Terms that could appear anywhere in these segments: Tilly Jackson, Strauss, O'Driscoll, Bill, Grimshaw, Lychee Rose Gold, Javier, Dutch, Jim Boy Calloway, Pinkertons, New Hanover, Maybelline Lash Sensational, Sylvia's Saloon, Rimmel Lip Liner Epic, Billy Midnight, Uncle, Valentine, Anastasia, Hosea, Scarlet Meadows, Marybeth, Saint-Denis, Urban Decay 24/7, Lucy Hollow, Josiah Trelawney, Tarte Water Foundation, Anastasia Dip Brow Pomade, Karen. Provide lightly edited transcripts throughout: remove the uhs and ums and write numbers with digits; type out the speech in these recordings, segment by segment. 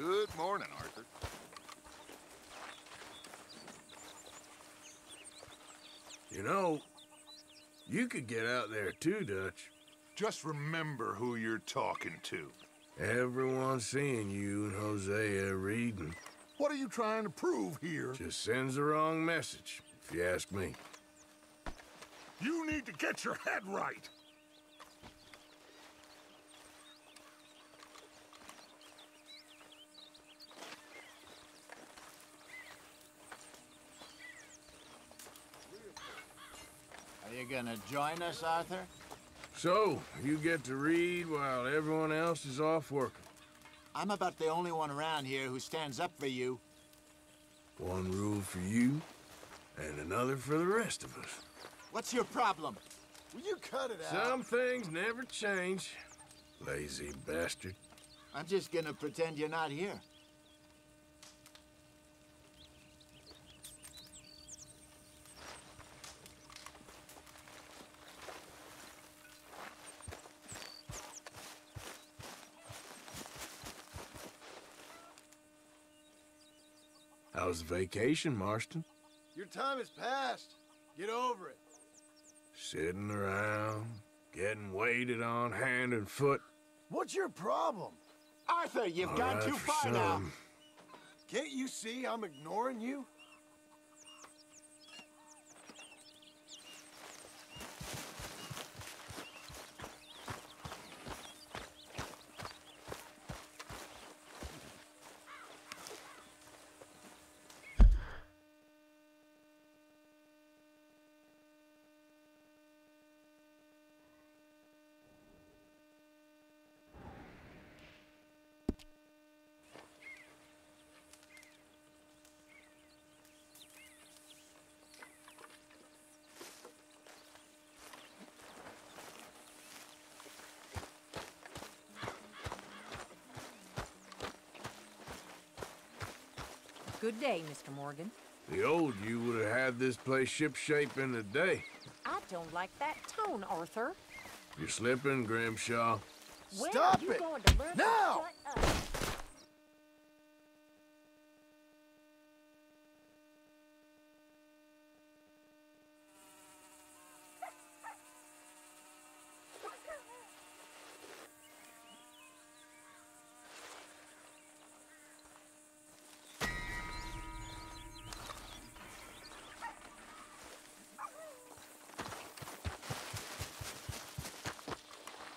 Good morning, Arthur. You know, you could get out there too, Dutch. Just remember who you're talking to. Everyone's seeing you and Hosea reading. What are you trying to prove here? Just sends the wrong message, if you ask me. You need to get your head right. Are you gonna join us, Arthur? So, you get to read while everyone else is off working. I'm about the only one around here who stands up for you. One rule for you, and another for the rest of us. What's your problem? Will you cut it out? Some things never change, lazy bastard. I'm just gonna pretend you're not here. How's the vacation, Marston? Your time has passed. Get over it. Sitting around, getting waited on hand and foot. What's your problem? Arthur, you've gone too far now. Can't you see I'm ignoring you? Good day, Mr. Morgan. The old you would have had this place shipshape in a day. I don't like that tone, Arthur. You're slipping, Grimshaw. Where Stop it! Going to learn now! To shut up?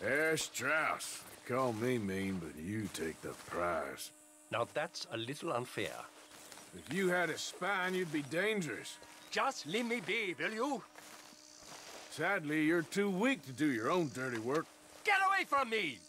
There's Strauss. They call me mean, but you take the prize. Now that's a little unfair. If you had a spine, you'd be dangerous. Just leave me be, will you? Sadly, you're too weak to do your own dirty work. Get away from me!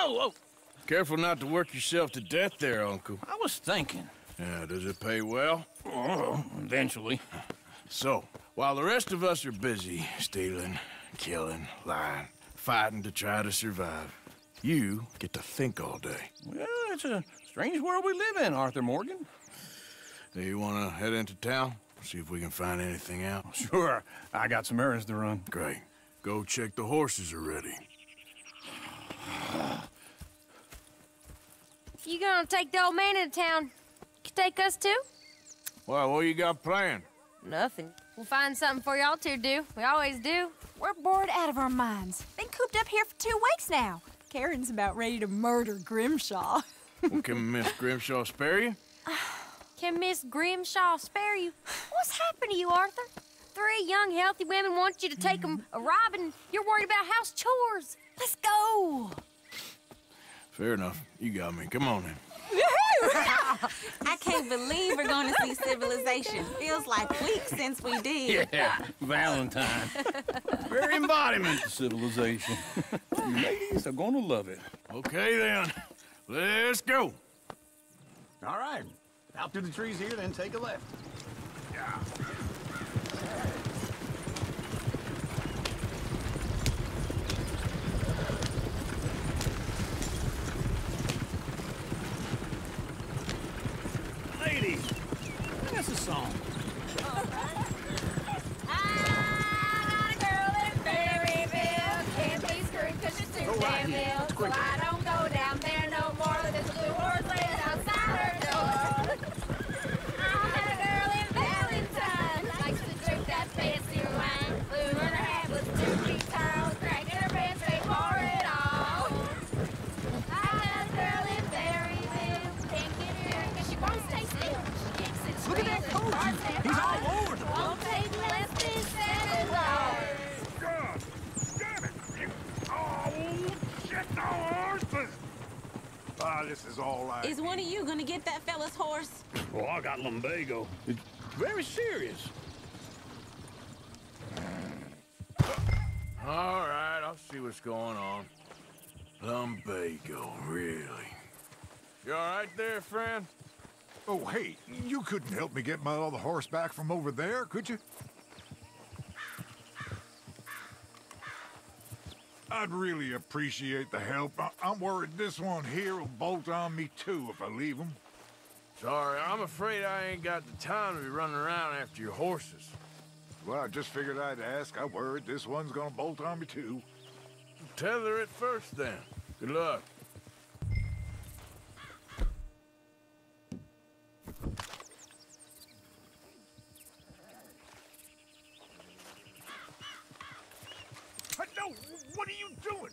Oh, oh. Careful not to work yourself to death there, Uncle. I was thinking. Yeah, does it pay well? Oh, eventually. So, while the rest of us are busy stealing, killing, lying, fighting to try to survive, you get to think all day. Well, it's a strange world we live in, Arthur Morgan. Do you want to head into town? See if we can find anything out? Sure. I got some errands to run. Great. Go check the horses are ready. If you're gonna take the old man into town, you take us too? Well, what you got planned? Nothing. We'll find something for y'all to do. We always do. We're bored out of our minds. Been cooped up here for 2 weeks now. Karen's about ready to murder Grimshaw. Well, can Miss Grimshaw spare you? Can Miss Grimshaw spare you? What's happened to you, Arthur? 3 young, healthy women want you to take them a-robbing. You're worried about house chores. Let's go. Fair enough. You got me. Come on, then. I can't believe we're going to see civilization. Feels like weeks since we did. Yeah, Valentine. Very embodiment of civilization. You ladies are going to love it. Okay, then. Let's go. All right. Out through the trees here, then take a left. Yeah. Ladies, that's a song. I got a girl in Maryville. Can't be screwed because she's too damn ill. So I don't go down there no more. There's a blue horse laid outside her door. This is all right. Is one of you gonna get that fella's horse? Well, I got lumbago. It's very serious. All right, I'll see what's going on. Lumbago, really? You all right there, friend? Oh, hey, you couldn't help me get my other horse back from over there, could you? I'd really appreciate the help. I'm worried this one here will bolt on me, too, if I leave him. Sorry, I'm afraid I ain't got the time to be running around after your horses. Well, I just figured I'd ask. I'm worried this one's gonna bolt on me, too. Tether it first, then. Good luck. What are you doing?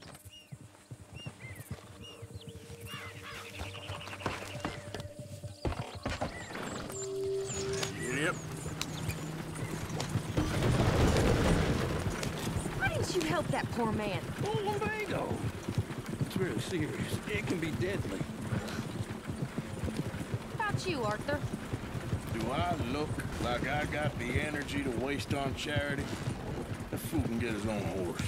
Yep. Why didn't you help that poor man? Oh, lumbago. It's really serious. It can be deadly. What about you, Arthur? Do I look like I got the energy to waste on charity? The fool can get his own horse.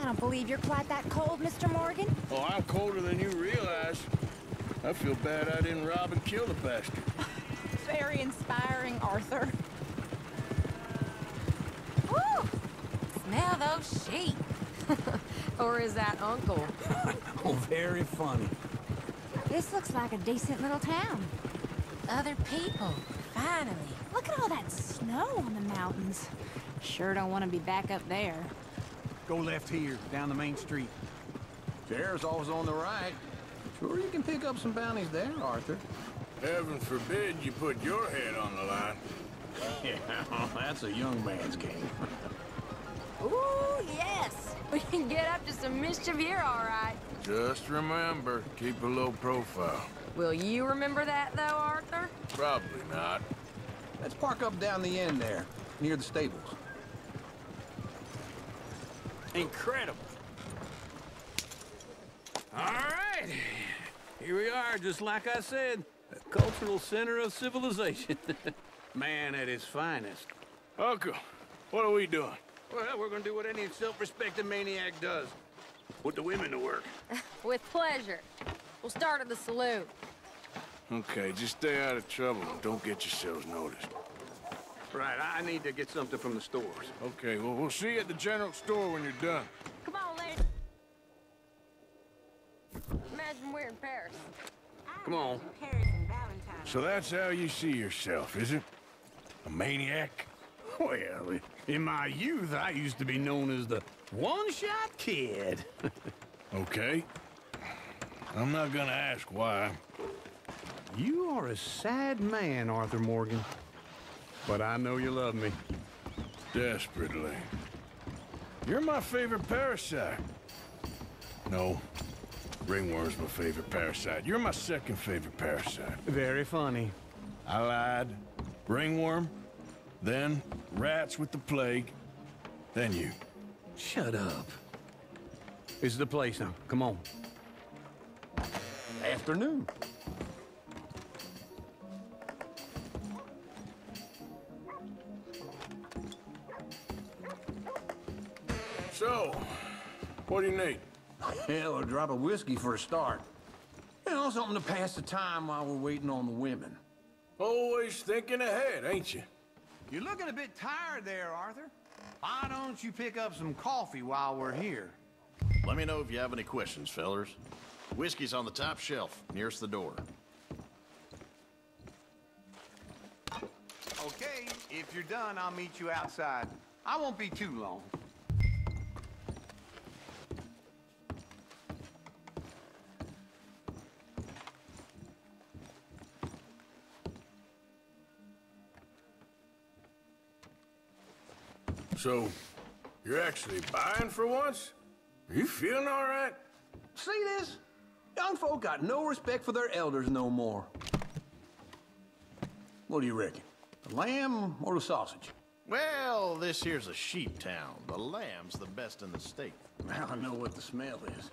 I don't believe you're quite that cold, Mr. Morgan. Oh, I'm colder than you realize. I feel bad I didn't rob and kill the bastard. Very inspiring, Arthur. Woo! Smell those sheep. Or is that Uncle? Oh, very funny. This looks like a decent little town. Other people, finally. Look at all that snow on the mountains. Sure don't want to be back up there. Go left here, down the main street. There's always on the right. Sure you can pick up some bounties there, Arthur. Heaven forbid you put your head on the line. Yeah, that's a young man's game. Ooh, yes! We can get up to some mischief here, all right. Just remember, keep a low profile. Will you remember that, though, Arthur? Probably not. Let's park up down the end there, near the stables. Incredible. All right. Here we are, just like I said, the cultural center of civilization. Man at his finest. Uncle, what are we doing? Well, we're going to do what any self-respecting maniac does. Put the women to work. With pleasure. We'll start at the saloon. Okay, just stay out of trouble and don't get yourselves noticed. Right, I need to get something from the stores. Okay, well, we'll see you at the general store when you're done. Come on, ladies. Imagine we're in Paris. Come on. Paris and Valentine. So that's how you see yourself, is it? A maniac? Well, in my youth, I used to be known as the one-shot kid. Okay. I'm not gonna ask why. You are a sad man, Arthur Morgan. But I know you love me. Desperately. You're my favorite parasite. No. Ringworm's my favorite parasite. You're my second favorite parasite. Very funny. I lied. Ringworm, then rats with the plague, then you. Shut up. It's the place now. Come on. Afternoon. So, what do you need? Hell, a drop of whiskey for a start. You know, something to pass the time while we're waiting on the women. Always thinking ahead, ain't you? You're looking a bit tired there, Arthur. Why don't you pick up some coffee while we're here? Let me know if you have any questions, fellers. Whiskey's on the top shelf, nearest the door. Okay, if you're done, I'll meet you outside. I won't be too long. So, you're actually buying for once? Are you feeling all right? See this? Young folk got no respect for their elders no more. What do you reckon? The lamb or the sausage? Well, this here's a sheep town. The lamb's the best in the state. Now I know what the smell is.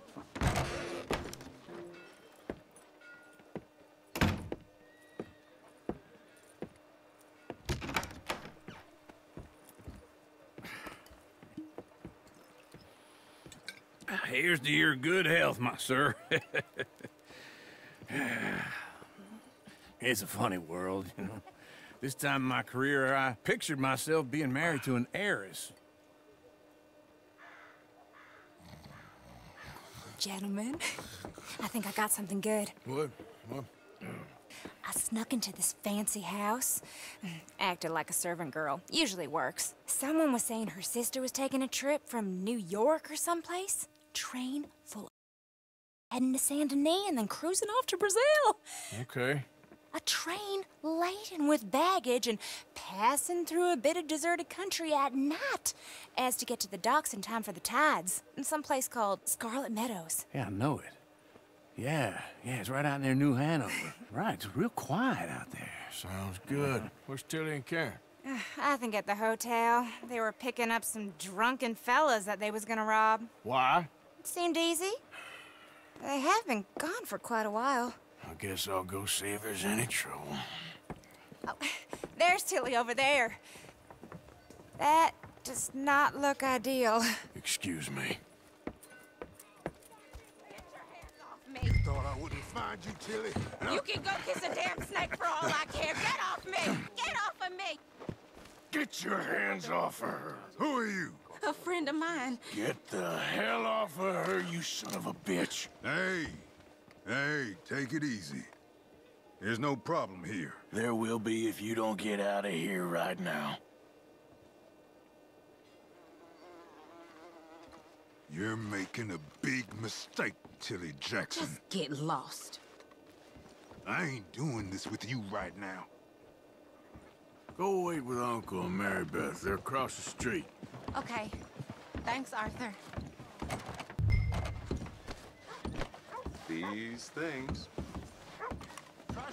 Here's to your good health, my sir. It's a funny world, you know. This time in my career, I pictured myself being married to an heiress. Gentlemen, I think I got something good. What? What? I snuck into this fancy house. Acted like a servant girl. Usually works. Someone was saying her sister was taking a trip from New York or someplace. Train full of heading to Saint-Denis and then cruising off to Brazil. Okay. A train laden with baggage and passing through a bit of deserted country at night as to get to the docks in time for the tides in some place called Scarlet Meadows. Yeah, I know it. Yeah, it's right out near New Hanover. Right, it's real quiet out there. Sounds good. Where's Tilly and Karen? I think at the hotel. They were picking up some drunken fellas that they was gonna rob. Why? Seemed easy. They have been gone for quite a while. I guess I'll go see if there's any trouble. Oh, there's Tilly over there. That does not look ideal. Excuse me. Get your hands off me. Thought I wouldn't find you, Tilly. No. You can go kiss a damn snake for all I care. Get off me! Get off of me! Get your hands off of her. Who are you? A friend of mine. Get the hell off of her, you son of a bitch. Hey, take it easy. There's no problem here. There will be if you don't get out of here right now. You're making a big mistake, Tilly Jackson. Just get lost. I ain't doing this with you right now. Go wait with Uncle and Marybeth. They're across the street. Okay. Thanks, Arthur. These things.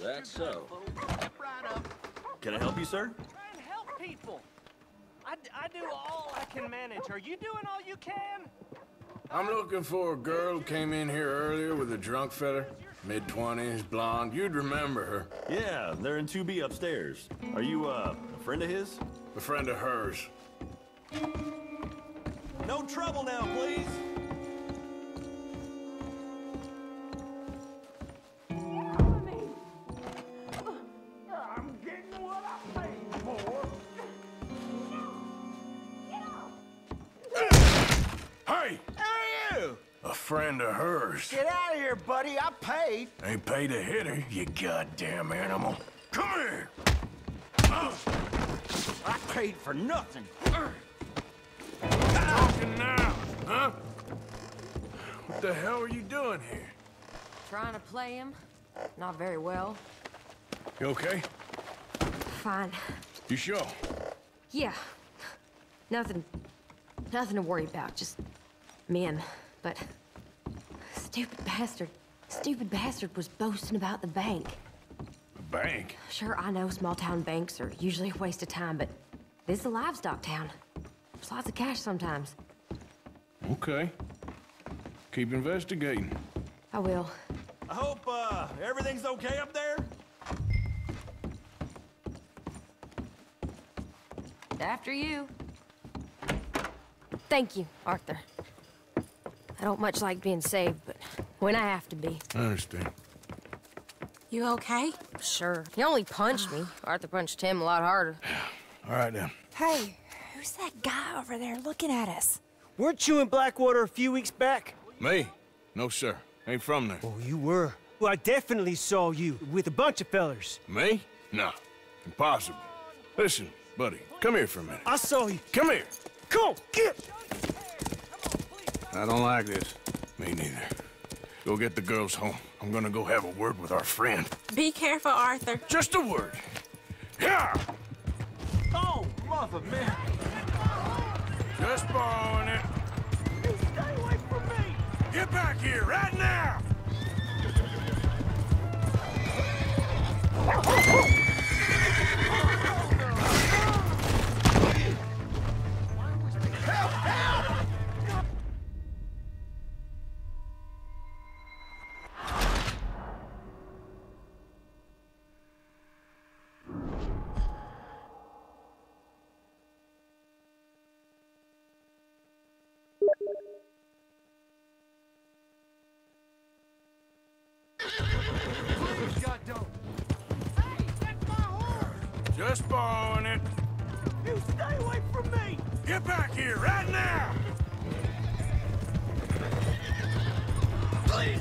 That's so. Can I help you, sir? Try and help people. I do all I can manage. Are you doing all you can? I'm looking for a girl who came in here earlier with a drunk fella. Mid-20s, blonde. You'd remember her. Yeah, they're in 2B upstairs. Are you, a friend of his? A friend of hers. No trouble now, please. friend of hers. Get out of here, buddy. I paid. Ain't paid to hit her, you goddamn animal. Come here! I paid for nothing. Talking now, huh? What the hell are you doing here? Trying to play him. Not very well. You okay? Fine. You sure? Yeah. Nothing to worry about. Just men. But stupid bastard was boasting about the bank. The bank? Sure, I know small town banks are usually a waste of time, but this is a livestock town. There's lots of cash sometimes. Okay. Keep investigating. I will. I hope everything's okay up there. After you. Thank you, Arthur. I don't much like being saved, but when I have to be. I understand. You okay? Sure. He only punched me. Arthur punched him a lot harder. All right, now. Hey, who's that guy over there looking at us? Weren't you in Blackwater a few weeks back? Me? No, sir. Ain't from there. Oh, you were. Well, I definitely saw you with a bunch of fellers. Me? No. Impossible. Listen, buddy, come here for a minute. I saw you. Come here. Go! Get! I don't like this. Me neither. Go get the girls home. I'm gonna go have a word with our friend. Be careful, Arthur. Just a word. Yeah! Oh, mother man. Just borrowing it. You stay away from me! Get back here right now! Help! Help! Just borrowing it. You stay away from me! Get back here right now! Please!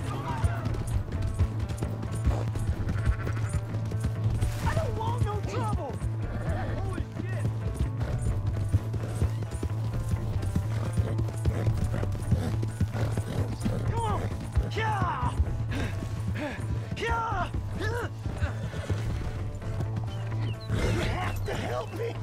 I don't want no trouble! Holy shit! Come on! Yeah! Yeah! To help me.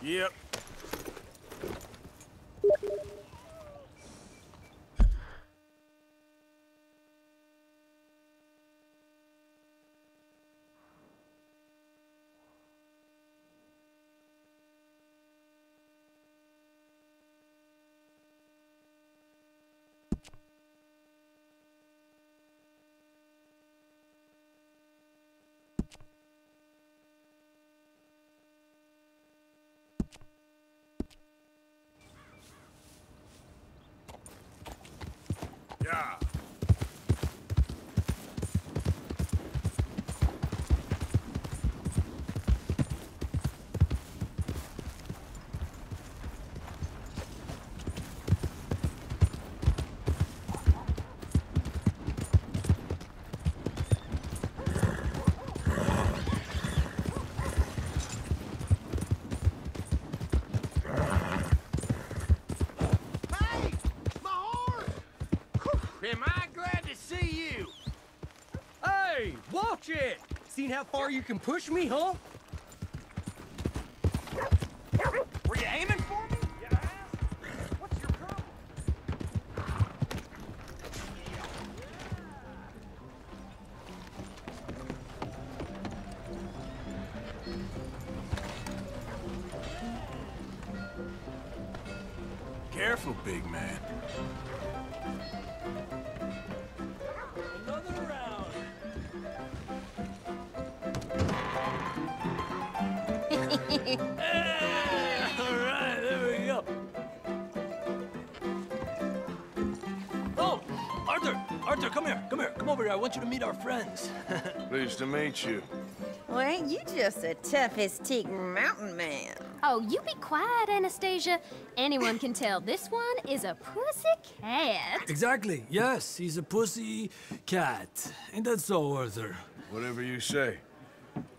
Yep. Yeah. Am I glad to see you? Hey, watch it! Seen how far you can push me, huh? Were you aiming for me? You ass? What's your problem? Careful, big man. Another round. Yeah, all right, there we go. Oh, Arthur, come here. Come over here. I want you to meet our friends. Pleased to meet you. Well, ain't you just the toughest teak mountain man? Oh, you be quiet, Anastasia. Anyone can tell this one is a pussy cat. Exactly. Yes, he's a pussy cat. Ain't that so, Arthur? Whatever you say.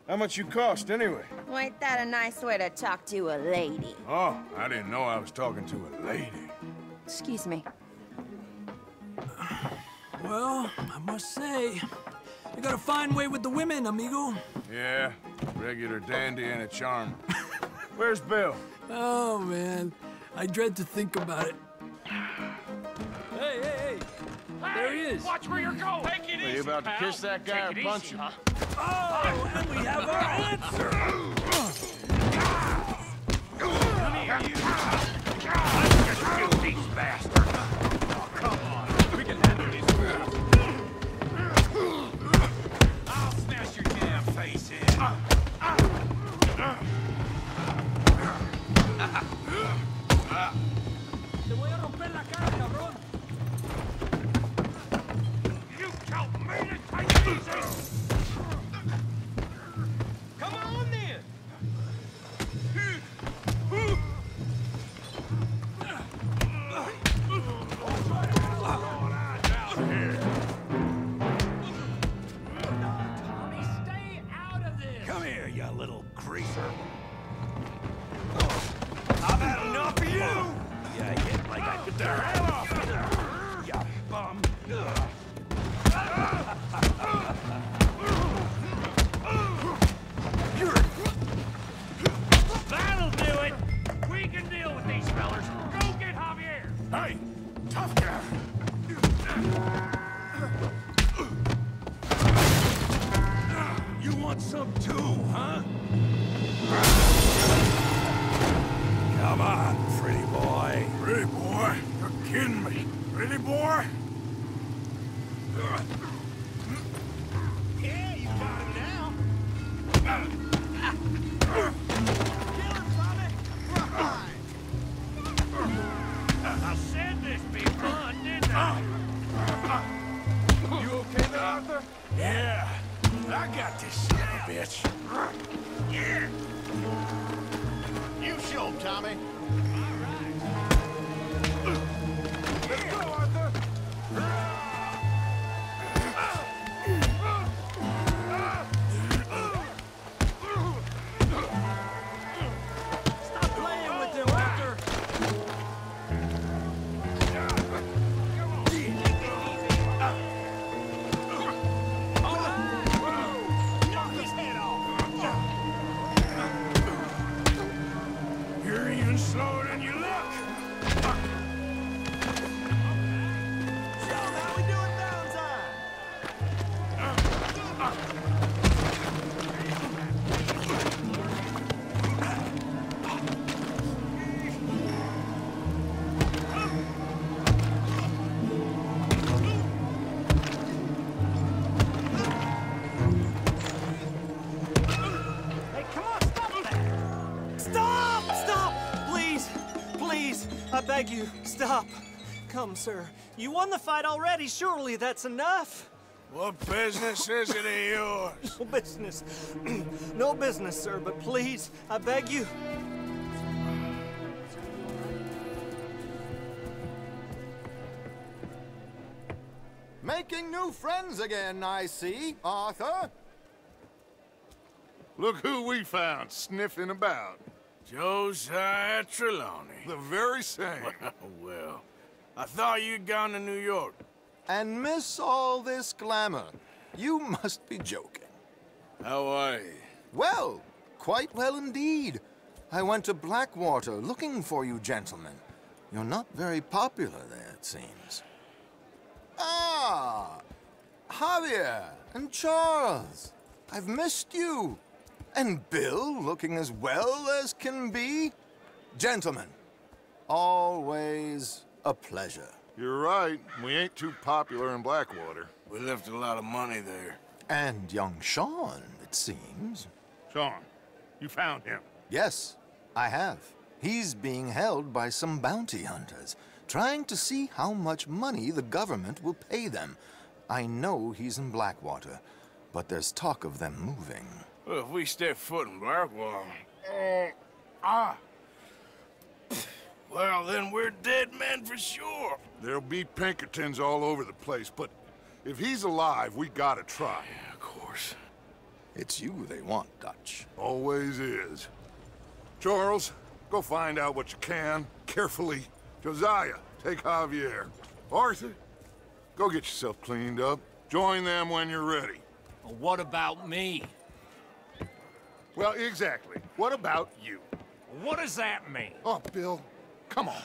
How much you cost, anyway? Well, ain't that a nice way to talk to a lady? Oh, I didn't know I was talking to a lady. Excuse me. Well, I must say, you got a fine way with the women, amigo. Yeah, regular dandy and a charmer. Where's Bill? Oh, man. I dread to think about it. Hey, there he is. Watch where you're going. Take it easy, pal. Are you about to kiss that guy or punch him? Oh, and we have our answer. Come here, you. Let's just kill these bastards. Oh, come on. We can handle these girls. I'll smash your damn face in. Te voy a romper la cara, cabrón. You told me to take it easy. Come on then. Tommy, stay out of this. Come here, you little creeper. I've had enough of you! Yeah, hit like I could tear hell off! You bum! That'll do it! We can deal with these fellas! Go get Javier! Hey! Tough guy! You want some too, huh? Come on, pretty boy. Pretty boy? You're kidding me. Pretty boy? Yeah, you got him now. Kill him, Tommy. I said this be fun, didn't I? You okay there, Arthur? Yeah. I got this son of a bitch. Yeah. You show him, Tommy. All right. Let's go, Arthur. Stop playing with him, Arthur. Come on. Take it easy. All right. Knock his head off. Slower than you look! Sean, how we doing, Valentine? Hey, come on, stop that! Stop! Please, I beg you, stop. Come, sir. You won the fight already. Surely that's enough. What business is it of yours? No business. No business, sir, but please, I beg you. Making new friends again, I see, Arthur. Look who we found sniffing about. Josiah Trelawney. The very same. Well, I thought you'd gone to New York. And miss all this glamour. You must be joking. How are you? Well, quite well indeed. I went to Blackwater looking for you gentlemen. You're not very popular there, it seems. Ah! Javier and Charles. I've missed you. And Bill, looking as well as can be. Gentlemen, always a pleasure. You're right. We ain't too popular in Blackwater. We left a lot of money there. And young Sean, it seems. Sean, you found him? Yes, I have. He's being held by some bounty hunters, trying to see how much money the government will pay them. I know he's in Blackwater, but there's talk of them moving. Well, if we step foot in Blackwater... well, then we're dead men for sure. There'll be Pinkertons all over the place, but if he's alive, we gotta try. Yeah, of course. It's you they want, Dutch. Always is. Charles, go find out what you can, carefully. Josiah, take Javier. Arthur, go get yourself cleaned up. Join them when you're ready. Well, what about me? Well, exactly. What about you? What does that mean? Oh, Bill, come on.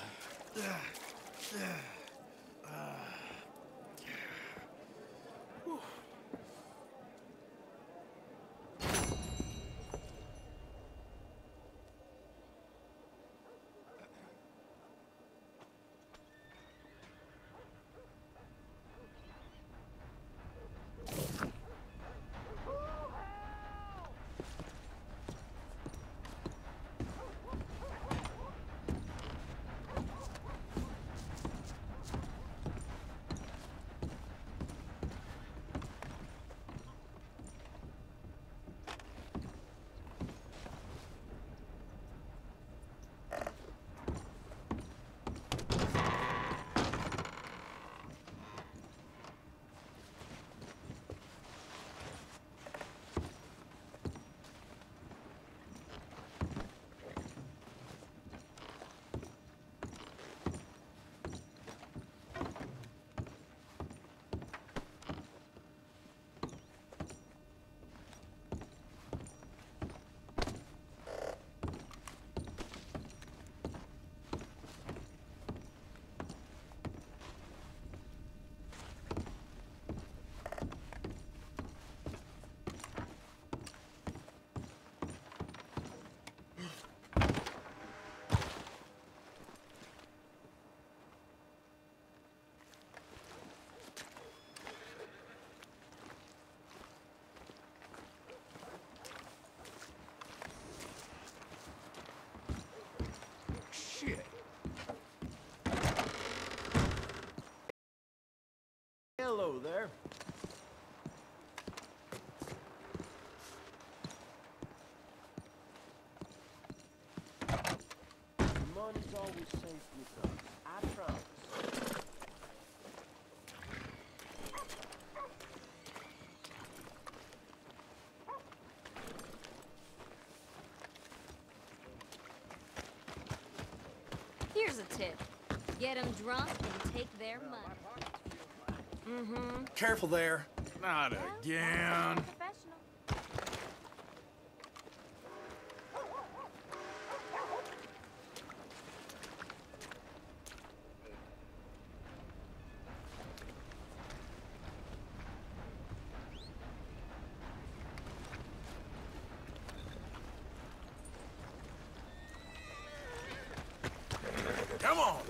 Hello there. The money's always safe with us. I promise. Here's a tip. Get them drunk and take their money. Mm-hmm. Careful there. Not again. Come on now.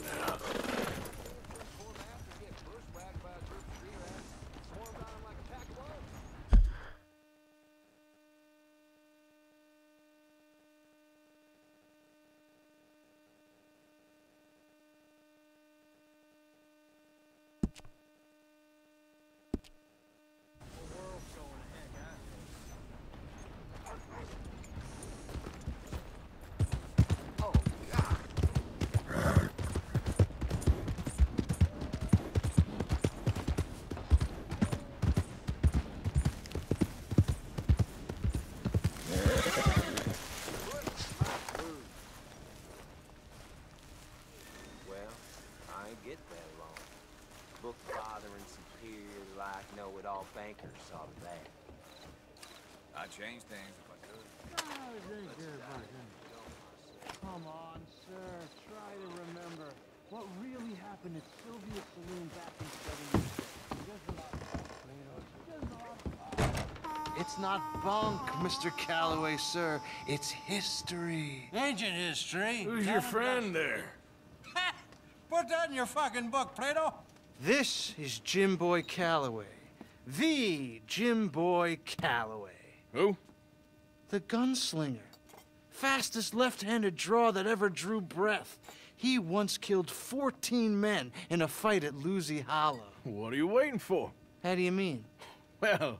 Bankers saw that. I'd change things if I could. Come on, sir. Try to remember what really happened at Sylvia's Saloon back in '70. It's not bunk, Mr. Calloway, sir. It's history. Ancient history. Who's your friend there? Put that in your fucking book, Plato. This is Jim Boy Calloway. The Jim Boy Calloway. Who? The gunslinger. Fastest left-handed draw that ever drew breath. He once killed 14 men in a fight at Lucy Hollow. What are you waiting for? How do you mean? Well,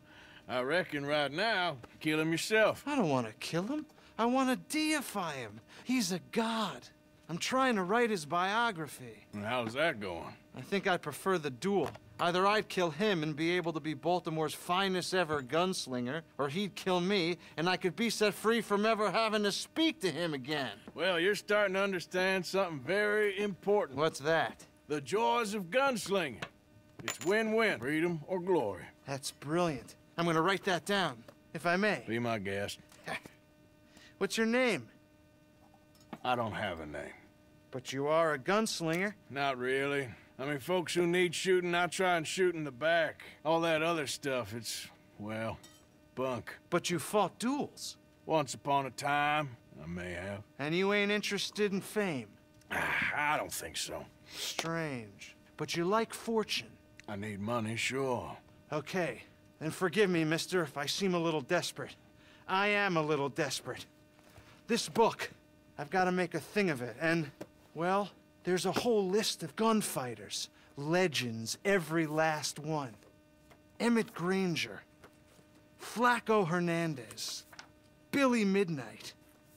I reckon right now, kill him yourself. I don't want to kill him. I want to deify him. He's a god. I'm trying to write his biography. How's that going? I think I'd prefer the duel. Either I'd kill him and be able to be Baltimore's finest ever gunslinger, or he'd kill me, and I could be set free from ever having to speak to him again. Well, you're starting to understand something very important. What's that? The joys of gunslinging. It's win-win, freedom or glory. That's brilliant. I'm gonna write that down, if I may. Be my guest. What's your name? I don't have a name. But you are a gunslinger. Not really. I mean, folks who need shooting, I try and shoot in the back. All that other stuff, it's, well, bunk. But you fought duels. Once upon a time, I may have. And you ain't interested in fame? I don't think so. Strange. But you like fortune. I need money, sure. Okay. Then forgive me, mister, if I seem a little desperate. I am a little desperate. This book, I've got to make a thing of it, and, well... there's a whole list of gunfighters. Legends, every last one. Emmett Granger. Flacco Hernandez. Billy Midnight.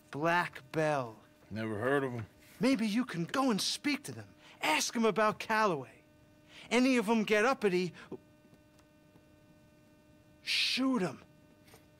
Black Bell. Never heard of them. Maybe you can go and speak to them. Ask them about Calloway. Any of them get uppity, shoot them.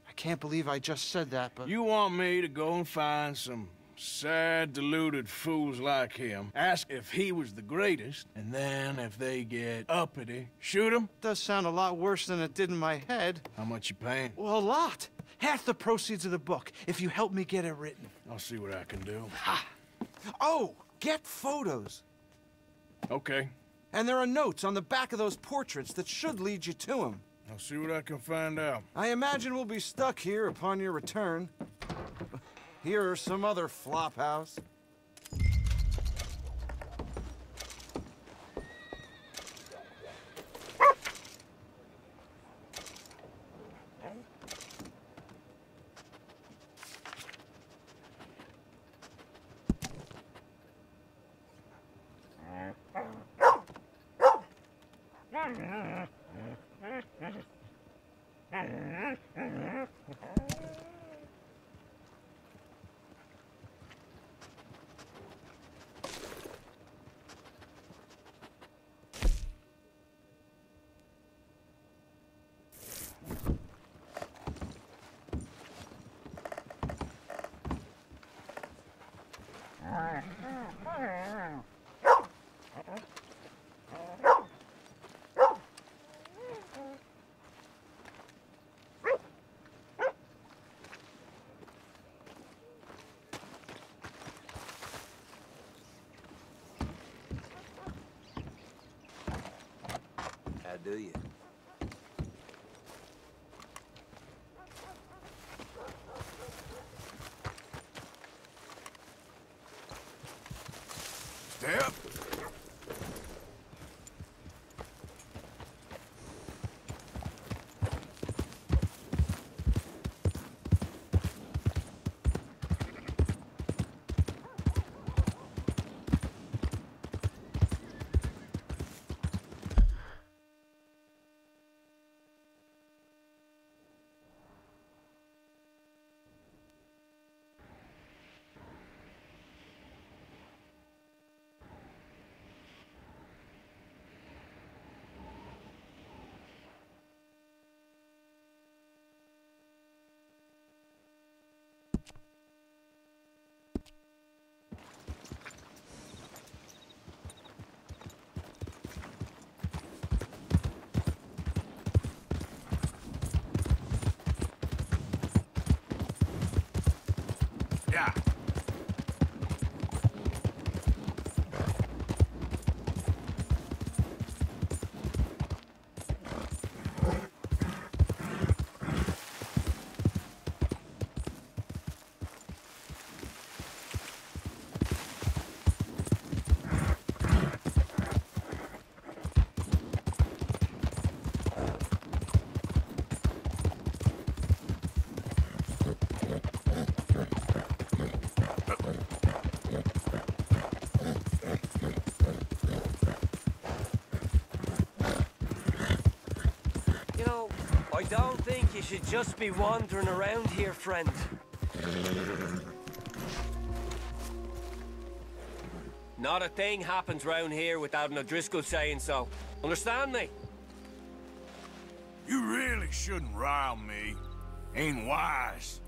I can't believe I just said that, but... You want me to go and find some... sad, deluded fools like him, ask if he was the greatest, and then if they get uppity, shoot him? Does sound a lot worse than it did in my head. How much you paying? Well, a lot. Half the proceeds of the book, if you help me get it written. I'll see what I can do. Ha! Oh, get photos. Okay. And there are notes on the back of those portraits that should lead you to him. I'll see what I can find out. I imagine we'll be stuck here upon your return. Here or some other flop house. How do you? Step. don't think you should just be wandering around here, friend. Not a thing happens round here without an O'Driscoll saying so. Understand me? You really shouldn't rile me. Ain't wise.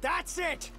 That's it!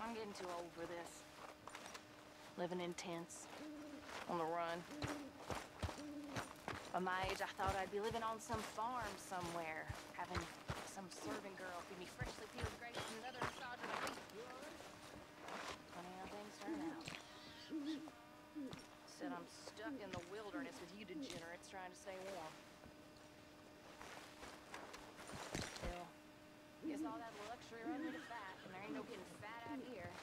I'm getting too old for this. Living in tents, on the run. By my age, I thought I'd be living on some farm somewhere, having Some serving girl feed me freshly peeled grapes and another massage on my feet. Funny how things turn out. Said I'm stuck in the wilderness with you degenerates trying to stay warm. Still, guess all that luxury run me to fat, and there ain't no getting fat out here.